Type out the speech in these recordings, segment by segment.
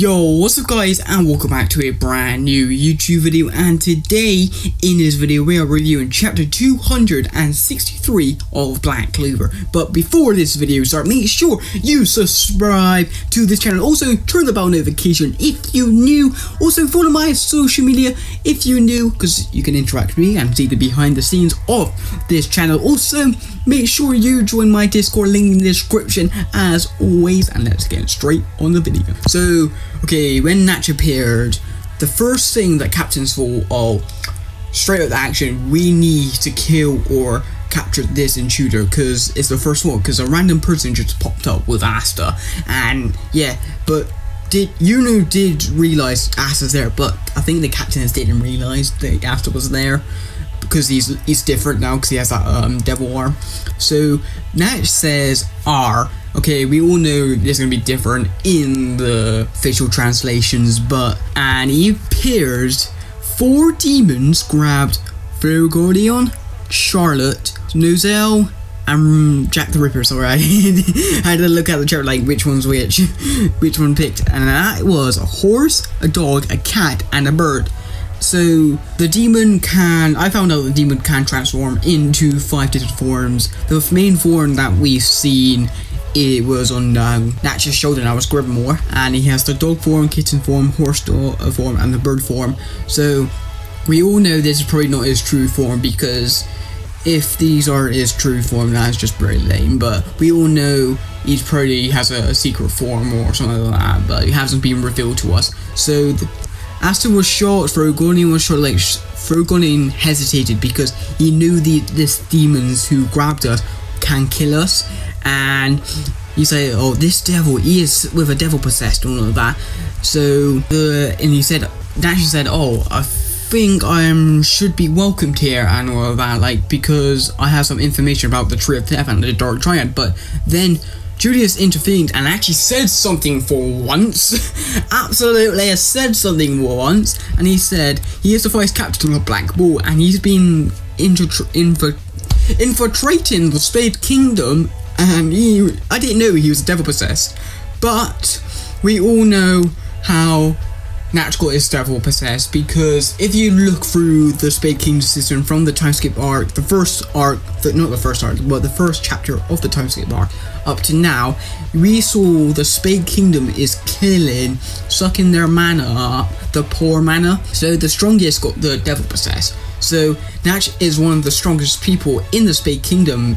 Yo, what's up guys, and welcome back to a brand new YouTube video. And today in this video we are reviewing chapter 263 of Black Clover. But before this video starts, make sure you subscribe to this channel, also turn the bell notification if you're new, also follow my social media if you're new, because you can interact with me and see the behind the scenes of this channel. Also make sure you join my Discord, link in the description as always, and let's get straight on the video. So okay, when Natch appeared, the first thing that captains thought, oh, straight up the action, we need to kill or capture this intruder, because it's the first one, because a random person just popped up with Asta. And yeah, but Yuno did realise Asta's there, but I think the captains didn't realise that Asta was there, because he's different now, because he has that devil arm. So Natch says R. Okay, we all know this is going to be different in the official translations, but... And he appears, four demons grabbed Fuegoleon, Charlotte, Nozel, and Jack the Ripper. Sorry, I had to look at the chart, like, which one's which one picked. And that was a horse, a dog, a cat, and a bird. So the demon can, I found out the demon can transform into 5 different forms. The main form that we've seen, it was on Natch's shoulder and I was grabbing more. And he has the dog form, kitten form, horse form, and the bird form. So we all know this is probably not his true form, because if these aren't his true form, that's just pretty lame. But we all know he probably has a secret form or something like that, but it hasn't been revealed to us. So Asta was shot, Fuegoleon was shot. Like, Fuegoleon hesitated because he knew this demons who grabbed us can kill us, and he said, "Oh, this devil, he is with a devil possessed and all of that." So and he said, Natch said, "Oh, I think I should be welcomed here and all of that, like, because I have some information about the Tree of Death and the Dark Triad." But then Julius intervened and actually said something for once. Absolutely said something for once. And he said he is the vice captain of Black Bull, and he's been infiltrating the Spade Kingdom, and I didn't know he was devil possessed. But we all know how Natch got his devil possessed, because if you look through the Spade Kingdom system from the time skip arc, the first chapter of the time skip arc up to now, we saw the Spade Kingdom is sucking their mana up, the poor mana. So the strongest got the devil possessed. So Natch is one of the strongest people in the Spade Kingdom.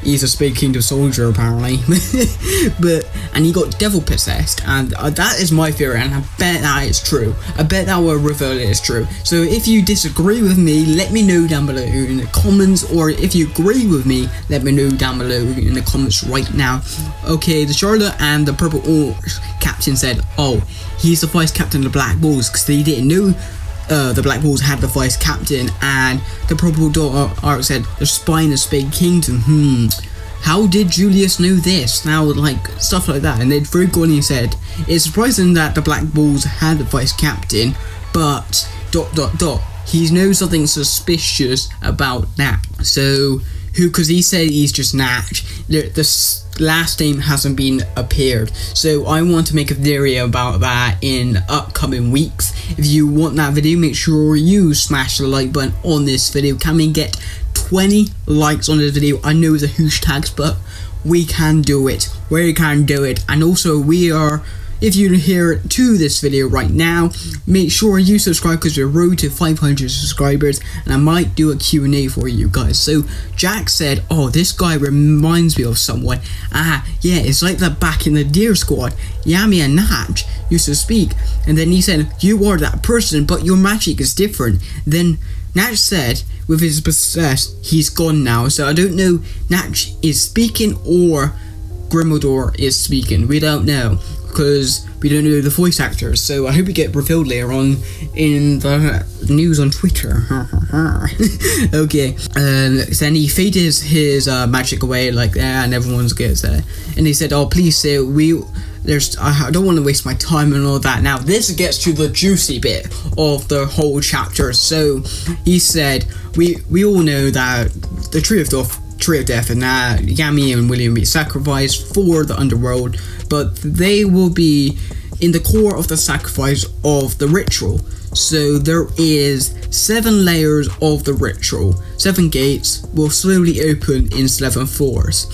He's a Spade Kingdom soldier apparently, and he got devil possessed, and that is my theory, and I bet that it's true. I bet that will reveal it is true. So if you disagree with me, let me know down below in the comments, or if you agree with me, let me know down below in the comments right now. Okay, the Charlotte and the Purple Orc captain said, "Oh, he's the vice captain of the Black Bulls," because they didn't know the Black Bulls had the vice captain. And the Purple Orc said, "The spine of Spade Kingdom, how did Julius know this?" Now, like, stuff like that. And then Fuegoleon said, "It's surprising that the Black Bulls had the vice captain, but ... he knows something suspicious about that." So because he said he's just Natch, the last name hasn't been appeared. So I want to make a theory about that in upcoming weeks. If you want that video, make sure you smash the like button on this video. Can we get 20 likes on this video? I know it's a huge task, but we can do it. We can do it. And also we are... If you're here to this video right now, make sure you subscribe, because we're road to 500 subscribers, and I might do a Q&A for you guys. So Jack said, "Oh, this guy reminds me of someone. Yeah, it's like that back in the Deer Squad. Yami and Natch used to speak." And then he said, "You are that person, but your magic is different." Then Natch said, with his possessed, he's gone now. So I don't know, Natch is speaking or Grimaldor is speaking. We don't know, because we don't know the voice actors. So I hope we get revealed later on in the news on Twitter. Okay, then he faded his magic away like that, and everyone gets there. And he said, "Oh, please say I don't want to waste my time and all that." Now this gets to the juicy bit of the whole chapter. So he said, we all know that the Tree of Death Tree of Death and that, Yami and William be sacrificed for the underworld, but they will be in the core of the sacrifice of the ritual. So there is 7 layers of the ritual. 7 gates will slowly open in 7 floors.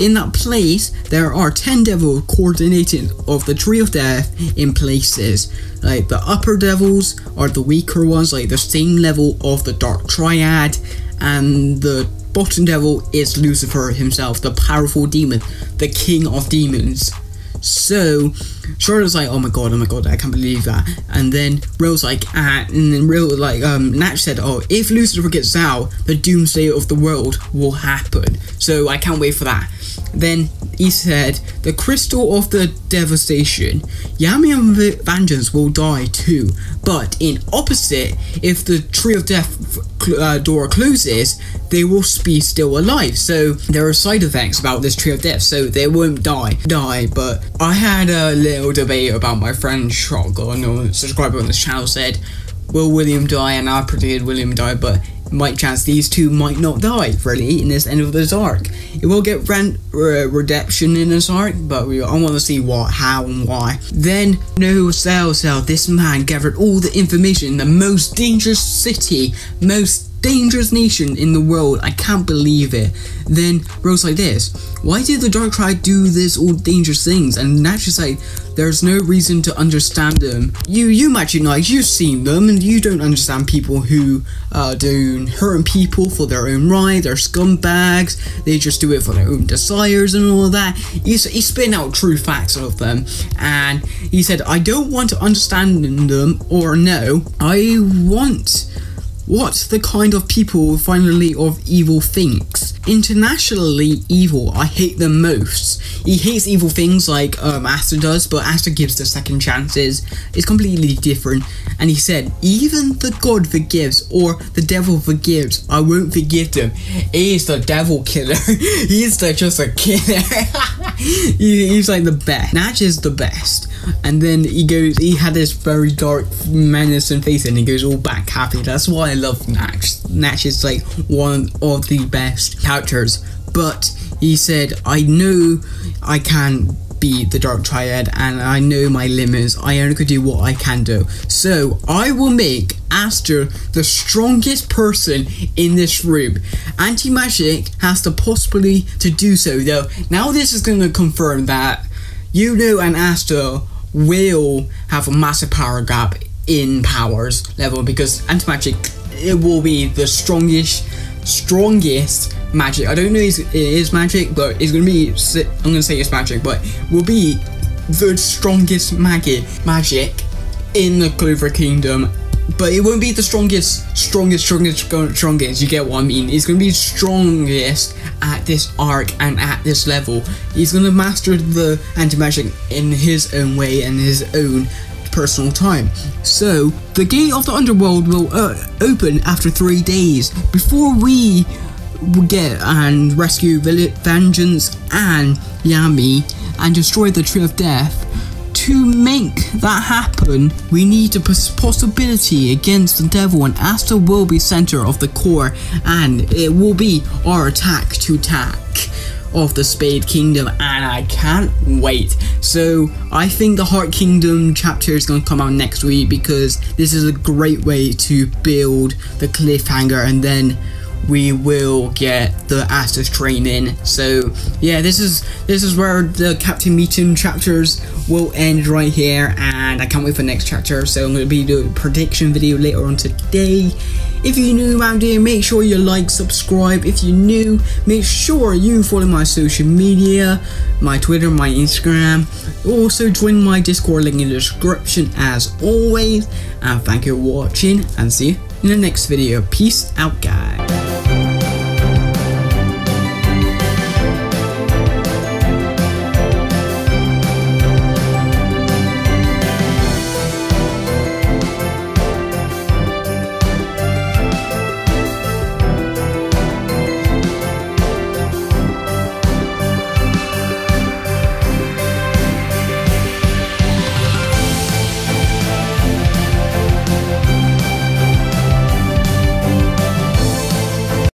In that place, there are 10 devil coordinated of the Tree of Death in places. Like the upper devils are the weaker ones, like the same level of the Dark Triad, and the bottom devil is Lucifer himself, the powerful demon, the king of demons. So Charlotte's like, oh my god, I can't believe that. And then Real's like, ah, and then Real like, Natch said, oh, if Lucifer gets out, the doomsday of the world will happen. So I can't wait for that. Then he said, the crystal of the devastation, Yami and Vangeance will die too. But in opposite, if the Tree of Death door closes, they will be still alive. So there are side effects about this Tree of Death, so they won't die. But I had a little debate about my friend Shotgun, or subscriber on this channel, said, will William die? And I predicted William died, but might chance these two might not die, really, in this end of this arc. It will get redemption in this arc, but I want to see what, how, and why. Then Nozel, this man gathered all the information, the most dangerous city, most dangerous nation in the world. I can't believe it. Then Rose like this, why did the Dark Triad do this all dangerous things? And Natch is like, there's no reason to understand them. You Magic Knights, you've seen them, and you don't understand people who do hurting people for their own right. They're scumbags. They just do it for their own desires and all that. He's spitting out true facts of them, and he said, I don't want to understand them or know. I want what the kind of people finally of evil thinks. Internationally evil, I hate them most. He hates evil things like Asta does, but Asta gives the second chances. It's completely different. And he said, even the god forgives, or the devil forgives. I won't forgive them. He is the devil killer. He is just a killer. He's like the best. Natch is the best. And then he goes, he had this very dark, menacing face, and he goes all back happy. That's why I love Natch. Natch is like one of the best characters. But he said, I know I can beat the Dark Triad, and I know my limits. I only could do what I can do. So I will make Asta the strongest person in this room. Anti-magic has the possibility to do so, though. Now this is going to confirm that Yuno and Asta will have a massive power gap in powers level, because anti-magic, it will be the strongest magic. I don't know if it is magic, but it's going to be, I'm going to say it's magic, but will be the strongest magic in the Clover Kingdom. But it won't be the strongest, you get what I mean. It's going to be strongest at this arc and at this level. He's going to master the anti-magic in his own way and his own personal time. So, the gate of the underworld will open after 3 days. Before we get and rescue Vangeance and Yami and destroy the Tree of Death, to make that happen, we need a possibility against the devil, and Asta will be center of the core, and it will be our attack to attack of the Spade Kingdom, and I can't wait. So I think the Heart Kingdom chapter is going to come out next week, because this is a great way to build the cliffhanger, and then we will get the Asta's training. So yeah, this is where the Captain Meeting chapters will end right here, and I can't wait for the next chapter. So I'm going to be doing a prediction video later on today. If you're new around here, make sure you like, subscribe. If you're new, make sure you follow my social media, my Twitter, my Instagram. Also join my Discord, link in the description as always. And thank you for watching, and see you in the next video. Peace out, guys.